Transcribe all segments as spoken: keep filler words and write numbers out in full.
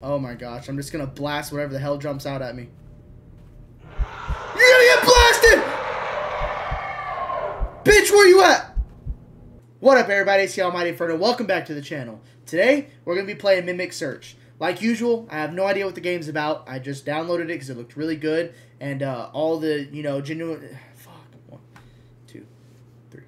Oh my gosh, I'm just gonna blast whatever the hell jumps out at me. You're gonna get blasted! Bitch, where you at? What up everybody, it's TheAlmightyFern and welcome back to the channel. Today, we're gonna be playing Mimic Search. Like usual, I have no idea what the game's about. I just downloaded it because it looked really good. And uh, all the, you know, genuine... Fuck. One, two, three.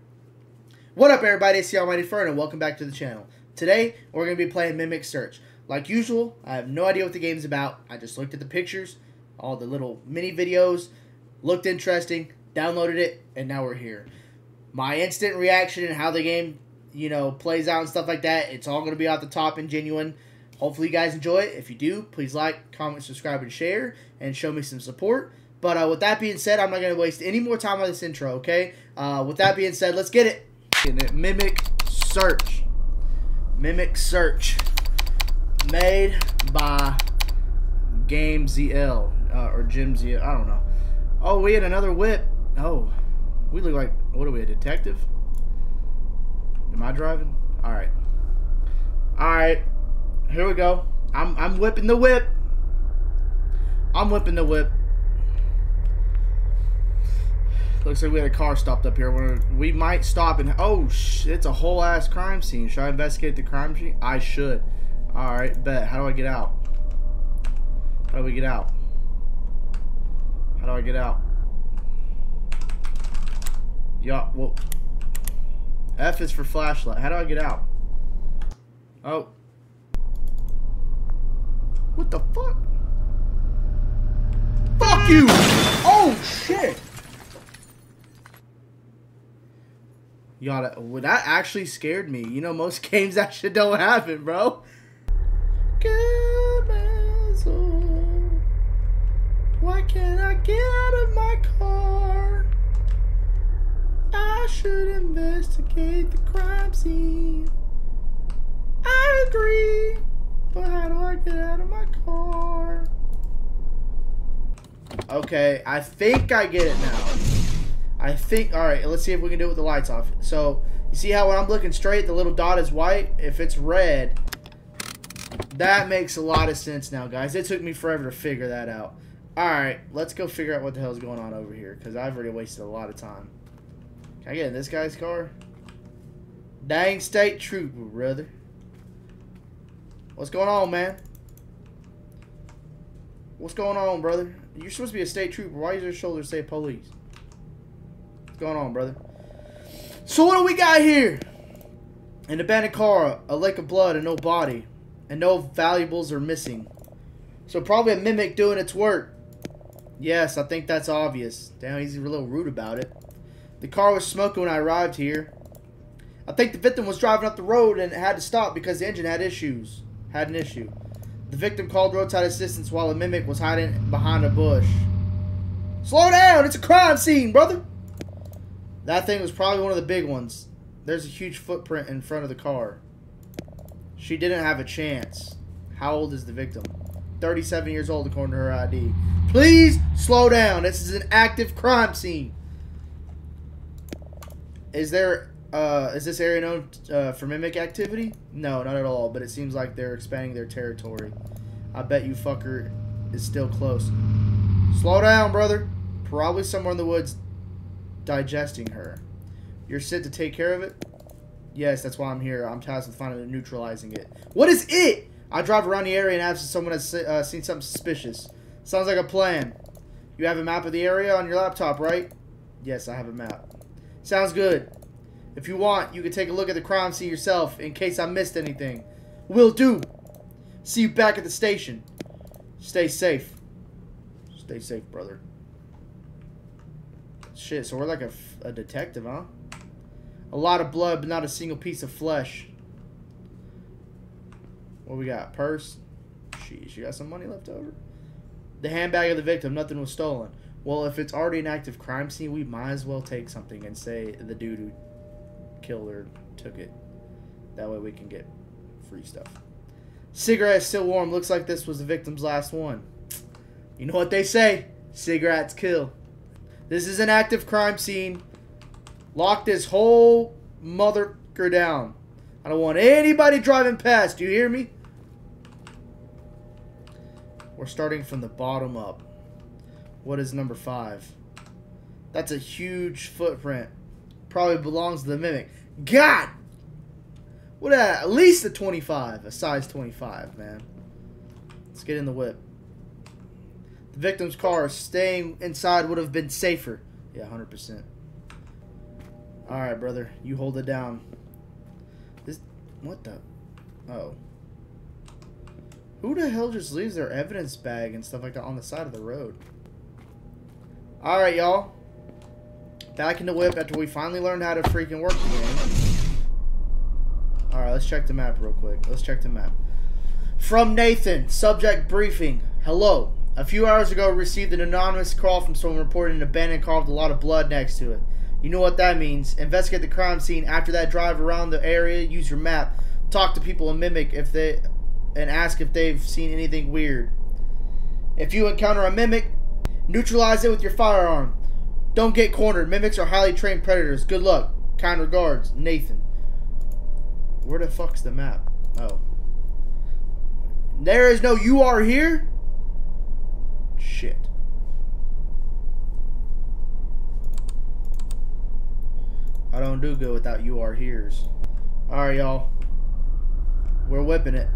What up everybody, it's TheAlmightyFern and welcome back to the channel. Today, we're gonna be playing Mimic Search. Like usual, I have no idea what the game's about. I just looked at the pictures, all the little mini videos, looked interesting, downloaded it, and now we're here. My instant reaction and how the game, you know, plays out and stuff like that, it's all going to be off the top and genuine. Hopefully you guys enjoy it. If you do, please like, comment, subscribe, and share, and show me some support. But uh, with that being said, I'm not going to waste any more time on this intro, okay? Uh, with that being said, let's get it. Mimic Search. Mimic Search. Made by Game Z L uh, or Jim Z L, I don't know. Oh, we had another whip. Oh, we look like, what are we, a detective? Am I driving? All right, all right. Here we go. I'm I'm whipping the whip. I'm whipping the whip. Looks like we had a car stopped up here. We're, we might stop and oh, sh it's a whole ass crime scene. Should I investigate the crime scene? I should. Alright, bet. How do I get out? How do we get out? How do I get out? Yeah, well... F is for flashlight. How do I get out? Oh. What the fuck? Fuck you! Oh, shit! Y'all, well, that actually scared me. You know, most games that shit don't happen, bro. Why can't I get out of my car? I should investigate the crime scene. I agree, but how do I get out of my car? Okay, I think I get it now. I think, alright, let's see if we can do it with the lights off. So, you see how when I'm looking straight, the little dot is white? If it's red, that makes a lot of sense now, guys. It took me forever to figure that out. Alright, let's go figure out what the hell is going on over here, because I've already wasted a lot of time. Can I get in this guy's car? Dang state trooper, brother. What's going on, man? What's going on, brother? You're supposed to be a state trooper. Why does your shoulder say police? What's going on, brother? So what do we got here? An abandoned car, a lake of blood, and no body. And no valuables are missing. So probably a mimic doing its work. Yes, I think that's obvious. Damn, he's a little rude about it. The car was smoking when I arrived here. I think the victim was driving up the road and had to stop because the engine had issues. Had an issue. The victim called roadside assistance while a mimic was hiding behind a bush. Slow down! It's a crime scene, brother! That thing was probably one of the big ones. There's a huge footprint in front of the car. She didn't have a chance. How old is the victim? thirty-seven years old according to her I D. Please slow down. This is an active crime scene. Is there, uh, is this area known uh, for mimic activity? No, not at all, but it seems like they're expanding their territory. I bet you fucker is still close. Slow down, brother. Probably somewhere in the woods digesting her. You're sent to take care of it? Yes, that's why I'm here. I'm tasked with finding and neutralizing it. What is it? I drive around the area and ask if someone has uh, seen something suspicious. Sounds like a plan. You have a map of the area on your laptop, right? Yes, I have a map. Sounds good. If you want, you can take a look at the crime scene yourself in case I missed anything. Will do. See you back at the station. Stay safe. Stay safe, brother. Shit, so we're like a, a detective, huh? A lot of blood, but not a single piece of flesh. What we got? Purse? She, she got some money left over? The handbag of the victim. Nothing was stolen. Well, if it's already an active crime scene, we might as well take something and say the dude who killed her took it. That way we can get free stuff. Cigarette still warm. Looks like this was the victim's last one. You know what they say. Cigarettes kill. This is an active crime scene. Lock this whole motherfucker down. I don't want anybody driving past. Do you hear me? We're starting from the bottom up. What is number five? That's a huge footprint. Probably belongs to the Mimic. God! What a, at least a twenty-five. A size twenty-five, man. Let's get in the whip. The victim's car staying inside would have been safer. Yeah, one hundred percent. Alright, brother. You hold it down. This... What the... Oh. Who the hell just leaves their evidence bag and stuff like that on the side of the road? Alright, y'all. Back in the whip after we finally learned how to freaking work again. Alright, let's check the map real quick. Let's check the map. From Nathan. Subject briefing. Hello. A few hours ago, received an anonymous call from someone reporting an abandoned car with a lot of blood next to it. You know what that means. Investigate the crime scene. After that, drive around the area. Use your map. Talk to people and mimic if they... and ask if they've seen anything weird. If you encounter a mimic, neutralize it with your firearm. Don't get cornered. Mimics are highly trained predators. Good luck. Kind regards, Nathan. Where the fuck's the map? Oh. There is no you are here? Shit. I don't do good without you are here's. Alright, y'all. We're whipping it.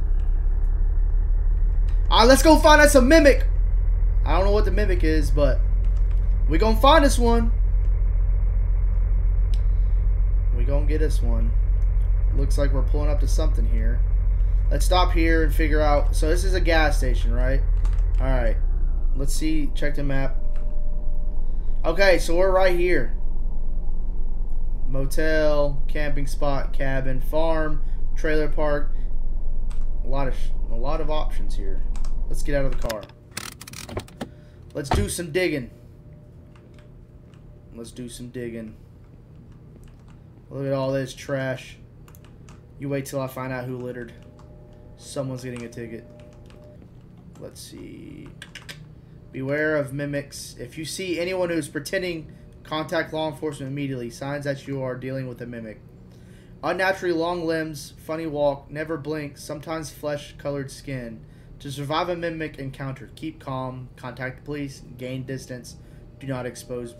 Alright, let's go find us a mimic. I don't know what the mimic is, but we gonna find this one. We gonna get this one. Looks like we're pulling up to something here. Let's stop here and figure out. So this is a gas station, right? Alright. Let's see. Check the map. Okay, so we're right here. Motel, camping spot, cabin, farm, trailer park. A lot of a lot of options here. Let's get out of the car. Let's do some digging. Let's do some digging. Look at all this trash. You wait till I find out who littered. Someone's getting a ticket. Let's see. Beware of mimics. If you see anyone who's pretending, contact law enforcement immediately. Signs that you are dealing with a mimic. Unnaturally long limbs, funny walk, never blink, sometimes flesh-colored skin. To survive a mimic encounter, keep calm, contact the police, gain distance. Do not expose.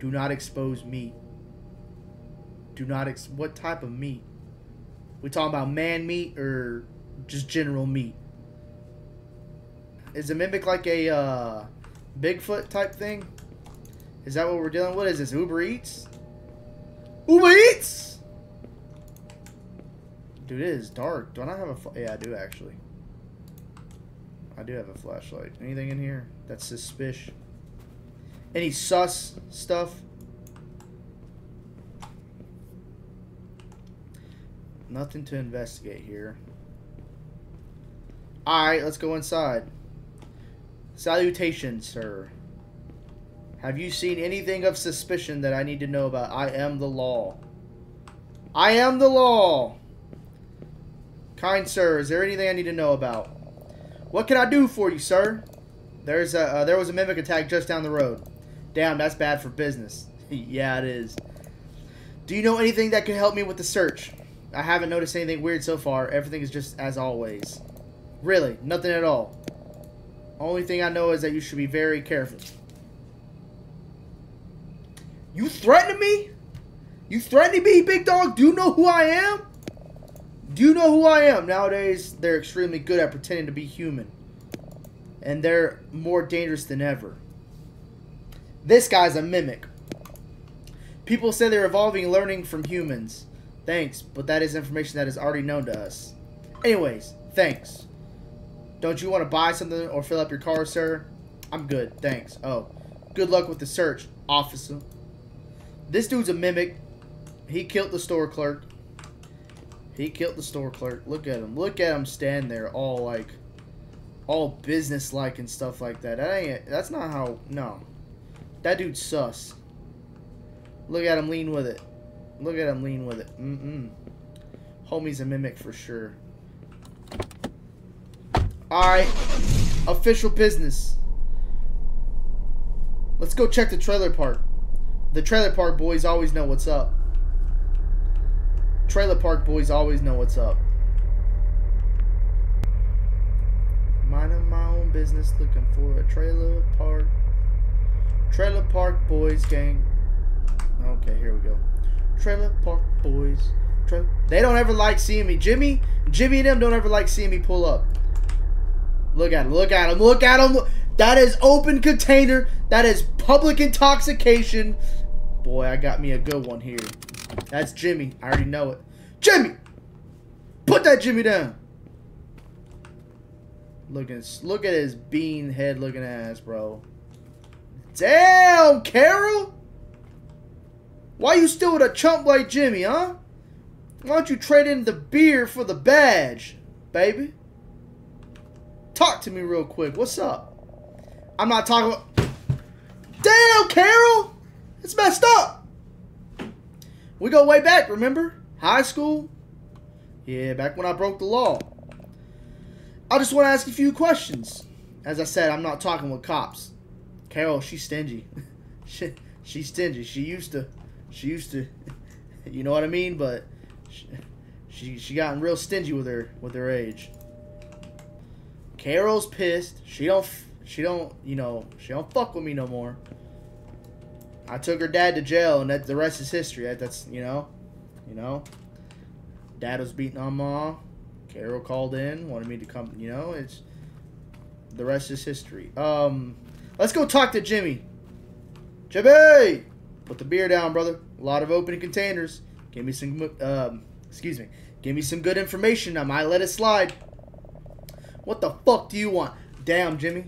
Do not expose meat. Do not ex. What type of meat? We talking about man meat or just general meat? Is a mimic like a uh, Bigfoot type thing? Is that what we're dealing with? What is this? Uber Eats? Uber Eats? Dude, it is dark. Do I not have a flashlight? Yeah, I do, actually. I do have a flashlight. Anything in here that's suspicious? Any sus stuff? Nothing to investigate here. Alright, let's go inside. Salutations, sir. Have you seen anything of suspicion that I need to know about? I am the law. I am the law! Kind sir, is there anything I need to know about? What can I do for you, sir? There's a uh, there was a mimic attack just down the road. Damn, that's bad for business. Yeah, it is. Do you know anything that can help me with the search? I haven't noticed anything weird so far. Everything is just as always. Really, nothing at all. Only thing I know is that you should be very careful. You threatening me? You threatening me, big dog? Do you know who I am? Do you know who I am? Nowadays, they're extremely good at pretending to be human. And they're more dangerous than ever. This guy's a mimic. People say they're evolving, learning from humans. Thanks, but that is information that is already known to us. Anyways, thanks. Don't you want to buy something or fill up your car, sir? I'm good, thanks. Oh, good luck with the search, officer. This dude's a mimic. He killed the store clerk. He killed the store clerk. Look at him. Look at him stand there all like, all business-like and stuff like that. That ain't, that's not how, no. That dude's sus. Look at him lean with it. Look at him lean with it. Mm-mm. Homie's a mimic for sure. Alright. Official business. Let's go check the trailer park. The trailer park boys always know what's up. Trailer park boys always know what's up. Minding my own business looking for a trailer park. Trailer park boys gang. Okay, here we go. Trailer park boys. Tra they don't ever like seeing me. Jimmy, Jimmy and them don't ever like seeing me pull up. Look at him. Look at him. Look at him. That is open container. That is public intoxication. Boy, I got me a good one here. That's Jimmy. I already know it. Jimmy! Put that Jimmy down. Look at, look at his bean head looking ass, bro. Damn, Carol! Why you still with a chump like Jimmy, huh? Why don't you trade in the beer for the badge, baby? Talk to me real quick. What's up? I'm not talking about... Damn, Carol! It's messed up! We go way back, remember? High school? Yeah, back when I broke the law. I just want to ask a few questions. As I said, I'm not talking with cops. Carol, she's stingy. she, she's stingy. She used to... She used to... You know what I mean? But... She, she, she gotten real stingy with her, with her age. Carol's pissed. She don't... She don't, you know, she don't fuck with me no more. I took her dad to jail, and that the rest is history. That, that's, you know, you know. Dad was beating on mom. Carol called in, wanted me to come. You know, it's the rest is history. Um, let's go talk to Jimmy. Jimmy, put the beer down, brother. A lot of open containers. Give me some, um, excuse me. Give me some good information. I might let it slide. What the fuck do you want? Damn, Jimmy.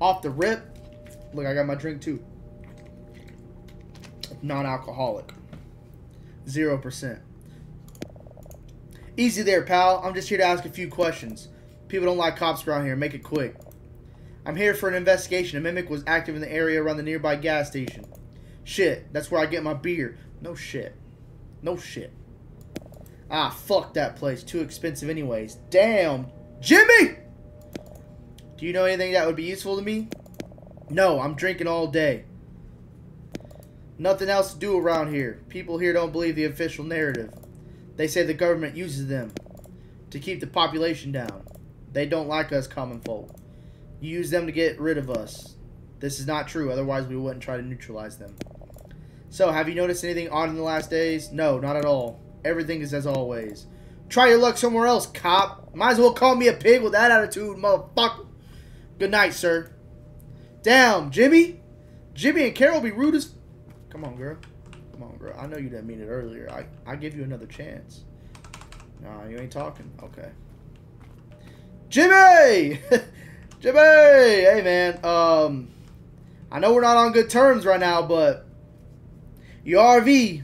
Off the rip. Look, I got my drink too. Non-alcoholic. Zero percent. Easy there, pal. I'm just here to ask a few questions. People don't like cops around here. Make it quick. I'm here for an investigation. A mimic was active in the area around the nearby gas station. Shit. That's where I get my beer. No shit. No shit. Ah, fuck that place. Too expensive anyways. Damn. Jimmy! Do you know anything that would be useful to me? No, I'm drinking all day. Nothing else to do around here. People here don't believe the official narrative. They say the government uses them to keep the population down. They don't like us common folk. You use them to get rid of us. This is not true, otherwise we wouldn't try to neutralize them. So, have you noticed anything odd in the last days? No, not at all. Everything is as always. Try your luck somewhere else, cop. Might as well call me a pig with that attitude, motherfucker. Good night, sir. Damn, Jimmy. Jimmy and Carol be rude as... Come on, girl. Come on, girl. I know you didn't mean it earlier. I, I give you another chance. Nah, you ain't talking. Okay. Jimmy! Jimmy! Hey, man. Um, I know we're not on good terms right now, but... Your R V,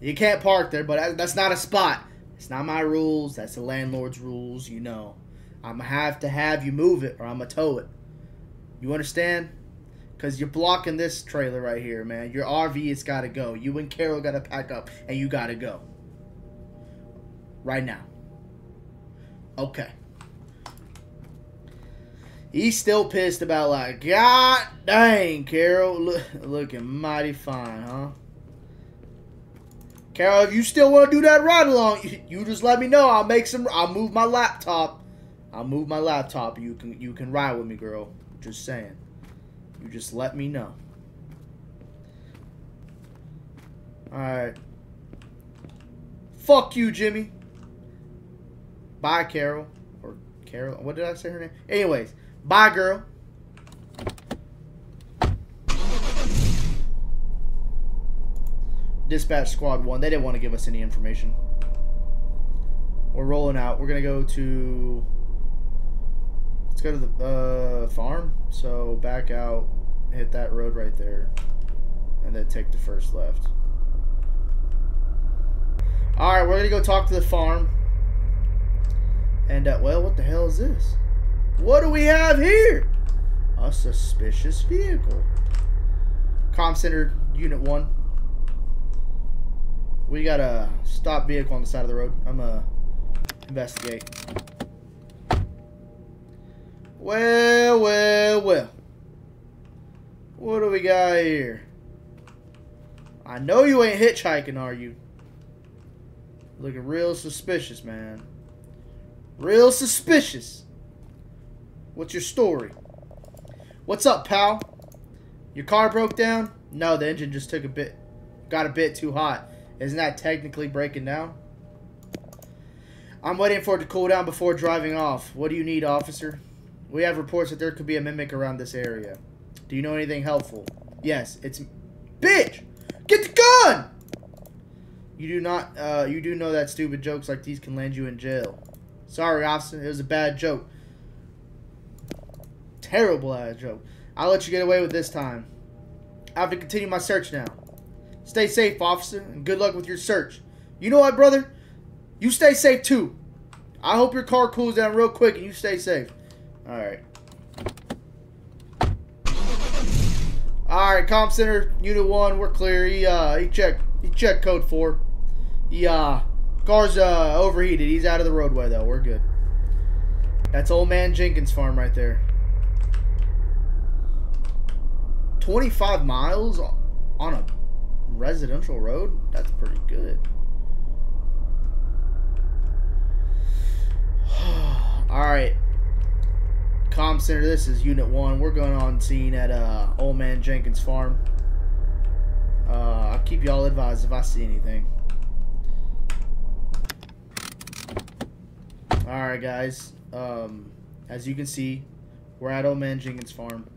you can't park there, but that's not a spot. It's not my rules. That's the landlord's rules, you know. I'm going to have to have you move it or I'm going to tow it. You understand? Because you're blocking this trailer right here, man. Your R V has got to go. You and Carol got to pack up and you got to go. Right now. Okay. He's still pissed about like, God dang, Carol. Look, looking mighty fine, huh? Carol, if you still want to do that ride along, you just let me know. I'll make some, I'll move my laptop. I'll move my laptop. You can you can ride with me, girl. Just saying. You just let me know. Alright. Fuck you, Jimmy. Bye, Carol. Or Carol. What did I say her name? Anyways. Bye, girl. Dispatch Squad one. They didn't want to give us any information. We're rolling out. We're going to go to... Let's go to the uh, farm. So back out, hit that road right there, and then take the first left. All right, we're gonna go talk to the farm. And uh, well, what the hell is this? What do we have here? A suspicious vehicle. Comm Center Unit One. We got a stopped vehicle on the side of the road. I'm uh investigate. Well, well, well. What do we got here? I know you ain't hitchhiking, are you? Looking real suspicious, man. Real suspicious. What's your story? What's up, pal? Your car broke down? No, the engine just took a bit, got a bit too hot. Isn't that technically breaking down? I'm waiting for it to cool down before driving off. What do you need, officer? We have reports that there could be a mimic around this area. Do you know anything helpful? Yes, it's... Bitch! Get the gun! You do not, uh, you do know that stupid jokes like these can land you in jail. Sorry, officer, it was a bad joke. Terrible ass joke. I'll let you get away with this time. I have to continue my search now. Stay safe, officer, and good luck with your search. You know what, brother? You stay safe, too. I hope your car cools down real quick and you stay safe. Alright. Alright, Comm Center, Unit one, we're clear. He, uh, he checked, he checked Code four. He, uh, car's, uh, overheated. He's out of the roadway, though. We're good. That's old man Jenkins' farm right there. twenty-five miles on a residential road? That's pretty good. Alright. Comm Center, this is Unit one. We're going on scene at uh, Old Man Jenkins' farm. Uh, I'll keep y'all advised if I see anything. Alright, guys. Um, as you can see, we're at Old Man Jenkins' farm.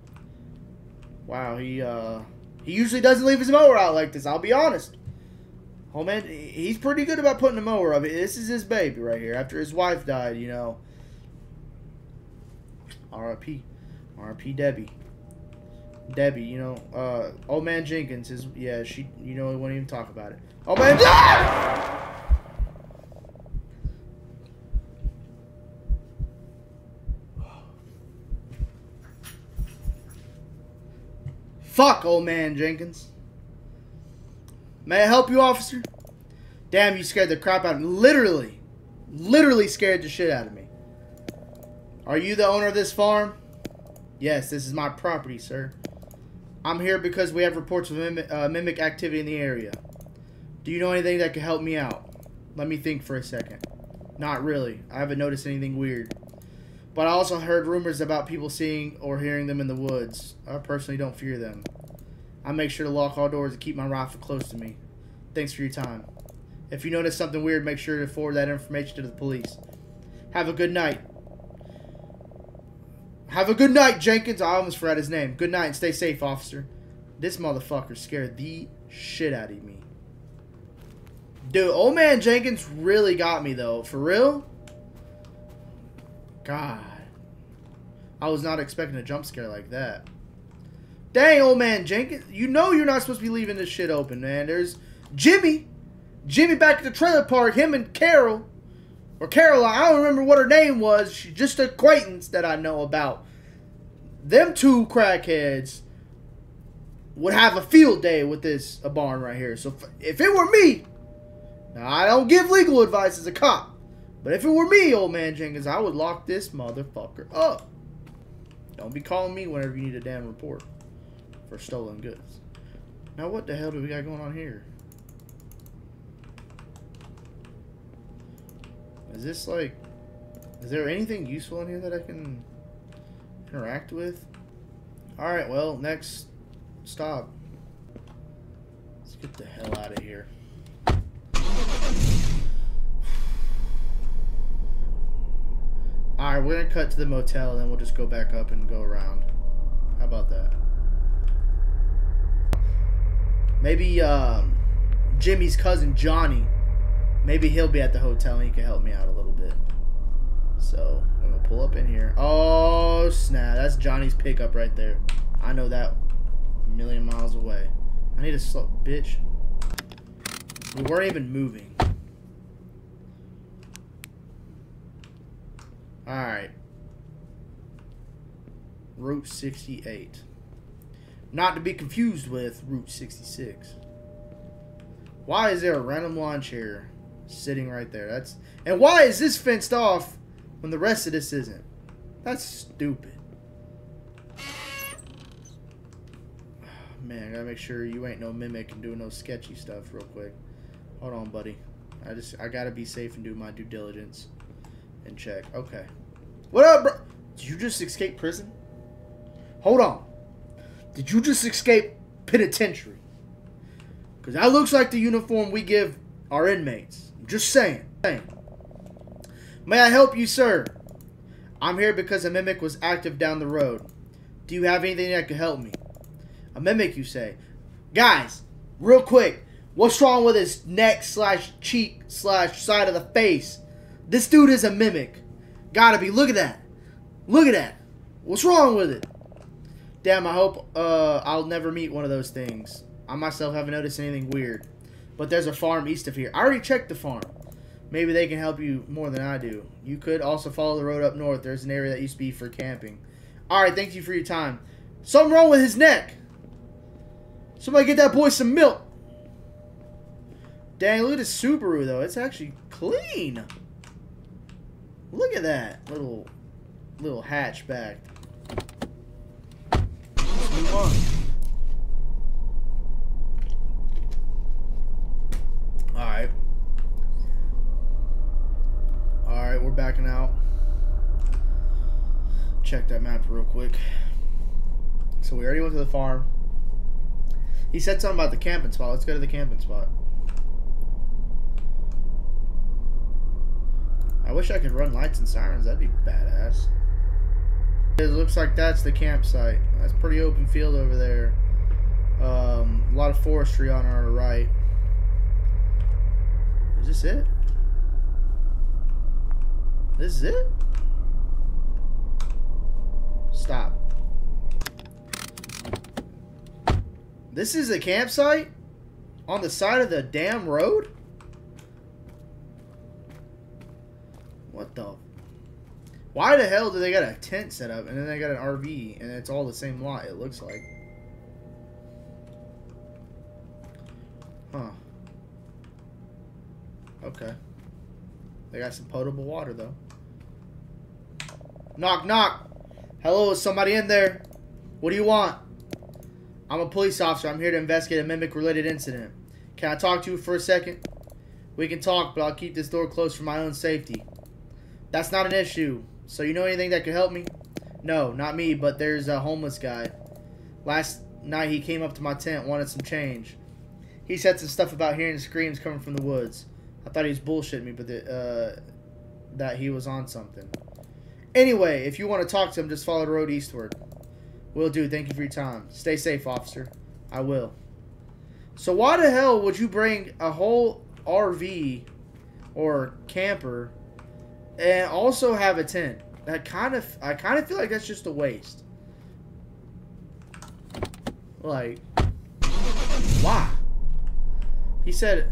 Wow, he uh, he usually doesn't leave his mower out like this, I'll be honest. Oh man, he's pretty good about putting a mower up. This is his baby right here. After his wife died, you know. R I P. R I P Debbie. Debbie, you know. Uh, old man Jenkins, his, yeah, she, you know, he won't even talk about it. Oh man. Ah! Fuck, old man Jenkins. May I help you, officer? Damn, you scared the crap out of me. Literally. Literally scared the shit out of me. Are you the owner of this farm? Yes, this is my property, sir. I'm here because we have reports of mimic, uh, mimic activity in the area. Do you know anything that could help me out? Let me think for a second. Not really. I haven't noticed anything weird. But I also heard rumors about people seeing or hearing them in the woods. I personally don't fear them. I make sure to lock all doors and keep my rifle close to me. Thanks for your time. If you notice something weird, make sure to forward that information to the police. Have a good night. Have a good night, Jenkins. I almost forgot his name. Good night and stay safe, officer. This motherfucker scared the shit out of me. Dude, old man Jenkins really got me, though. For real? God, I was not expecting a jump scare like that. Dang, old man Jenkins, you know you're not supposed to be leaving this shit open, man. There's Jimmy, Jimmy back at the trailer park, him and Carol, or Caroline, I don't remember what her name was, she's just an acquaintance that I know about. Them two crackheads would have a field day with this a barn right here. So if, if it were me, now I don't give legal advice as a cop. But if it were me, old man Jenkins, I would lock this motherfucker up. Don't be calling me whenever you need a damn report for stolen goods. Now, what the hell do we got going on here? Is this like... Is there anything useful in here that I can interact with? Alright, well, next stop. Let's get the hell out of here. Alright, we're going to cut to the motel, and then we'll just go back up and go around. How about that? Maybe um, Jimmy's cousin, Johnny, maybe he'll be at the hotel, and he can help me out a little bit. So, I'm going to pull up in here. Oh, snap. That's Johnny's pickup right there. I know that a million miles away. I need to slow... Bitch. We weren't even moving. Alright. Route sixty-eight. Not to be confused with Route sixty-six. Why is there a random lawn chair sitting right there? That's and why is this fenced off when the rest of this isn't? That's stupid. Oh, man, I gotta make sure you ain't no mimic and doing no sketchy stuff real quick. Hold on, buddy. I just I gotta be safe and do my due diligence. And check. Okay. What up, bro? Did you just escape prison? Hold on. Did you just escape penitentiary? Because that looks like the uniform we give our inmates. I'm just saying. May I help you, sir? I'm here because a mimic was active down the road. Do you have anything that could help me? A mimic, you say? Guys, real quick. What's wrong with his neck slash cheek slash side of the face? This dude is a mimic. Gotta be. Look at that. Look at that. What's wrong with it? Damn, I hope uh, I'll never meet one of those things. I myself haven't noticed anything weird. But there's a farm east of here. I already checked the farm. Maybe they can help you more than I do. You could also follow the road up north. There's an area that used to be for camping. Alright, thank you for your time. Something wrong with his neck. Somebody get that boy some milk. Dang, look at his Subaru, though. It's actually clean. Look at that little, little hatchback. Let's move on. Alright. Alright, we're backing out. Check that map real quick. So we already went to the farm. He said something about the camping spot. Let's go to the camping spot. I wish I could run lights and sirens. That'd be badass. It looks like that's the campsite. That's pretty open field over there. Um, a lot of forestry on our right. Is this it? This is it? Stop. This is a campsite? On the side of the damn road? What the? Why the hell do they got a tent set up and then they got an R V and it's all the same lot, it looks like. Huh. Okay. They got some potable water, though. Knock, knock. Hello, is somebody in there? What do you want? I'm a police officer. I'm here to investigate a mimic-related incident. Can I talk to you for a second? We can talk, but I'll keep this door closed for my own safety. That's not an issue. So you know anything that could help me? No, not me, but there's a homeless guy. Last night he came up to my tent, wanted some change. He said some stuff about hearing screams coming from the woods. I thought he was bullshitting me, but the, uh, that he was on something. Anyway, if you want to talk to him, just follow the road eastward. Will do. Thank you for your time. Stay safe, officer. I will. So why the hell would you bring a whole R V or camper and also have a tent? That kind of, I kind of feel like that's just a waste. Like, why? He said...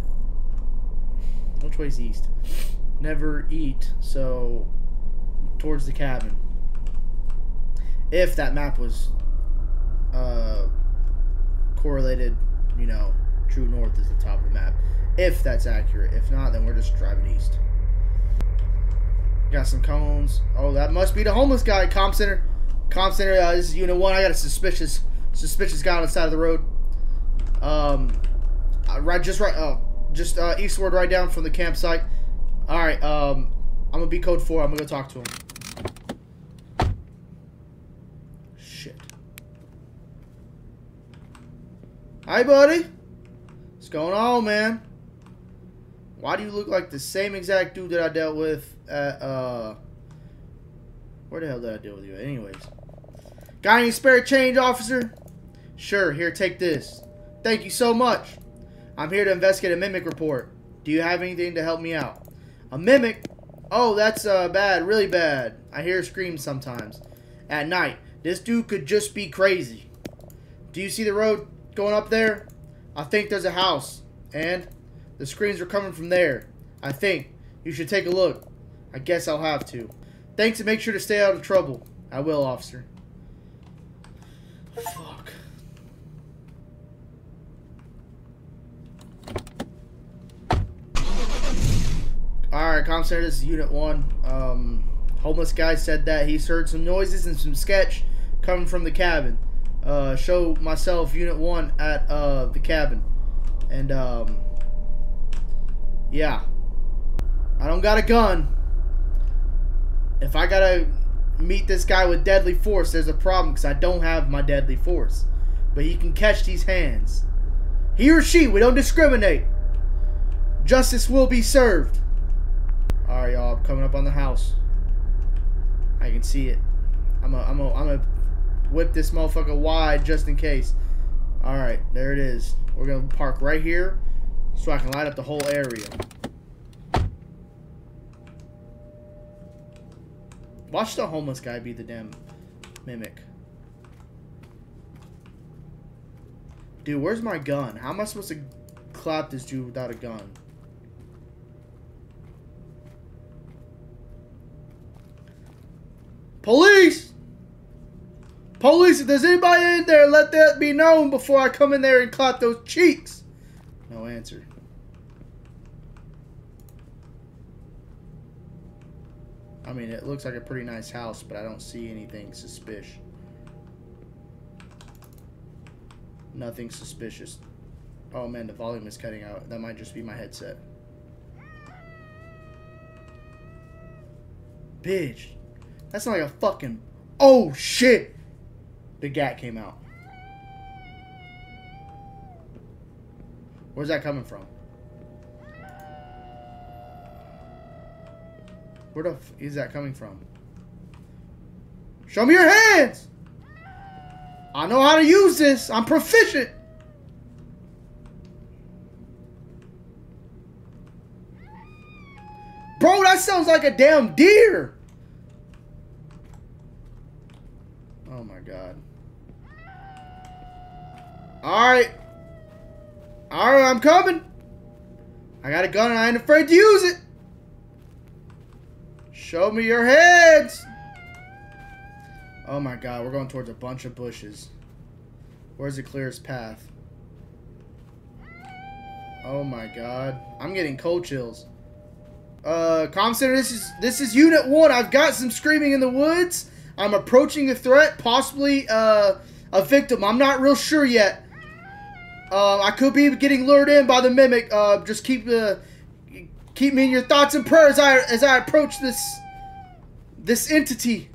Which way is east? Never eat, so towards the cabin. If that map was uh, correlated, you know, true north is the top of the map. If that's accurate. If not, then we're just driving east. Got some cones. Oh, that must be the homeless guy. Comp center. Comp center. Uh, this is unit one. I got a suspicious, suspicious guy on the side of the road. Um, right, just right. Oh. Just uh, eastward right down from the campsite. Alright, um, I'm going to be code four. I'm going to go talk to him. Shit. Hi, buddy. What's going on, man? Why do you look like the same exact dude that I dealt with at, uh... Where the hell did I deal with you at? Anyways. Got any spare change, officer? Sure, here, take this. Thank you so much. I'm here to investigate a mimic report. Do you have anything to help me out? A mimic? Oh, that's uh, bad, really bad. I hear screams sometimes. At night. This dude could just be crazy. Do you see the road going up there? I think there's a house. And the screams are coming from there. I think. You should take a look. I guess I'll have to. Thanks, and make sure to stay out of trouble. I will, officer. Fuck. Alright, comm center, this is unit one. Um, homeless guy said that he's heard some noises and some sketch coming from the cabin. Uh, show myself, unit one, at uh, the cabin. And, um, yeah. I don't got a gun. If I got a, meet this guy with deadly force, there's a problem because I don't have my deadly force. But he can catch these hands. He or she, we don't discriminate. Justice will be served. Alright, y'all, I'm coming up on the house. I can see it. I'm a, I'm a, I'm a whip this motherfucker wide just in case. Alright, there it is. We're going to park right here so I can light up the whole area. Watch the homeless guy be the damn mimic. Dude, where's my gun? How am I supposed to clap this dude without a gun? Police! Police, if there's anybody in there, let that be known before I come in there and clap those cheeks. No answer. I mean, it looks like a pretty nice house, but I don't see anything suspicious. Nothing suspicious. Oh man, the volume is cutting out. That might just be my headset. Bitch. That's not like a fucking... Oh shit! The gat came out. Where's that coming from? Where the f is that coming from? Show me your hands! I know how to use this. I'm proficient. Bro, that sounds like a damn deer. Oh my god. Alright. Alright, I'm coming. I got a gun and I ain't afraid to use it. Show me your heads! Oh my god, we're going towards a bunch of bushes. Where's the clearest path? Oh my god. I'm getting cold chills. Uh, comm center, this is, this is unit one. I've got some screaming in the woods. I'm approaching a threat, possibly uh, a victim. I'm not real sure yet. Uh, I could be getting lured in by the mimic. Uh, just keep the... Uh, Keep me in your thoughts and prayers as I, as I approach this this entity.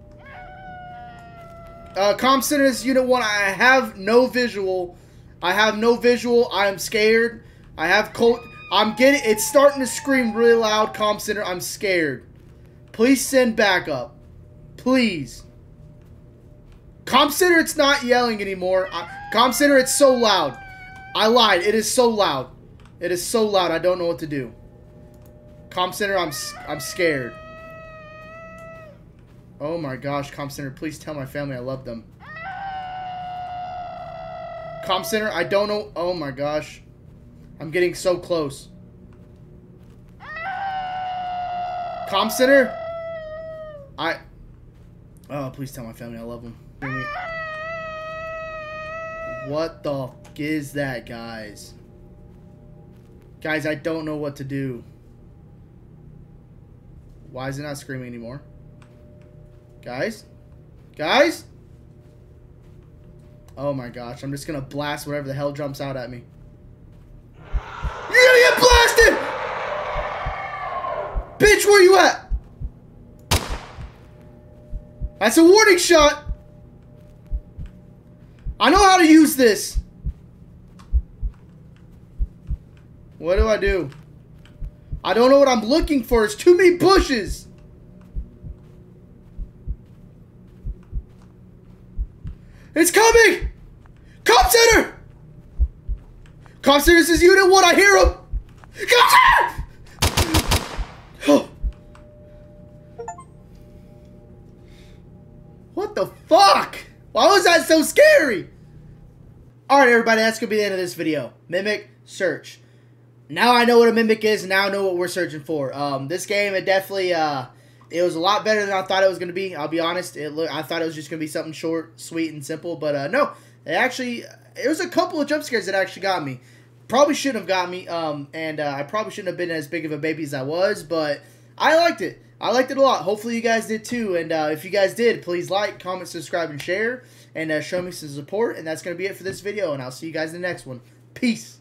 Uh, Comm Center, Unit one. I have no visual. I have no visual. I am scared. I have cold. I'm getting. It's starting to scream really loud. Comm Center, I'm scared. Please send backup. Please. Comm Center, it's not yelling anymore. I, Comm Center, it's so loud. I lied. It is so loud. It is so loud. I don't know what to do. Comm Center, I'm I'm scared. Oh my gosh, Comm Center, please tell my family I love them. Comm Center, I don't know. Oh my gosh, I'm getting so close. Comm Center, I. Oh, please tell my family I love them. What the fuck is that, guys? Guys, I don't know what to do. Why is it not screaming anymore? Guys? Guys? Oh my gosh, I'm just gonna blast whatever the hell jumps out at me. You're gonna get blasted! Bitch, where you at? That's a warning shot! I know how to use this! What do I do? I don't know what I'm looking for. It's too many bushes. It's coming. Comm Center. Comm Center, this is Unit one. I hear him. Comm Center. What the fuck? Why was that so scary? All right, everybody. That's going to be the end of this video. Mimic Search. Now I know what a mimic is, and now I know what we're searching for. Um, this game, it definitely, uh, it was a lot better than I thought it was going to be. I'll be honest, it I thought it was just going to be something short, sweet, and simple, but, uh, no. It actually, it was a couple of jump scares that actually got me. Probably shouldn't have got me, um, and, uh, I probably shouldn't have been as big of a baby as I was, but I liked it. I liked it a lot. Hopefully you guys did, too, and, uh, if you guys did, please like, comment, subscribe, and share, and, uh, show me some support, and that's going to be it for this video, and I'll see you guys in the next one. Peace.